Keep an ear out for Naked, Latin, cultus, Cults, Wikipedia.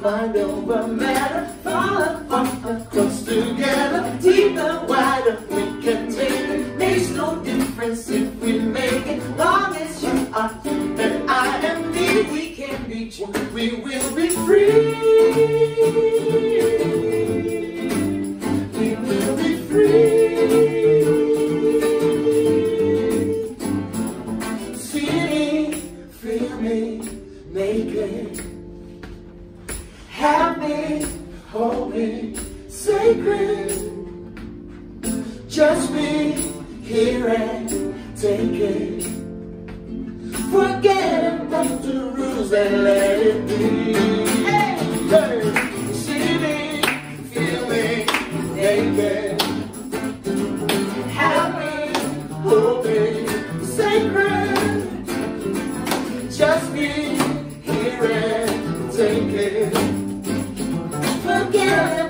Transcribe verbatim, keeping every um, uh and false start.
Mind over matter, follow up, close together, deeper, wider, we can make it. Makes no difference if we make it. Long as you are you and I am me, we can be true, we will be free. Happy, holy, sacred. Just be here and take it. Forget about the rules and let it be. Hey, hey. See me, feel me, naked. Happy, holy, sacred. Just be here and take it. Yeah.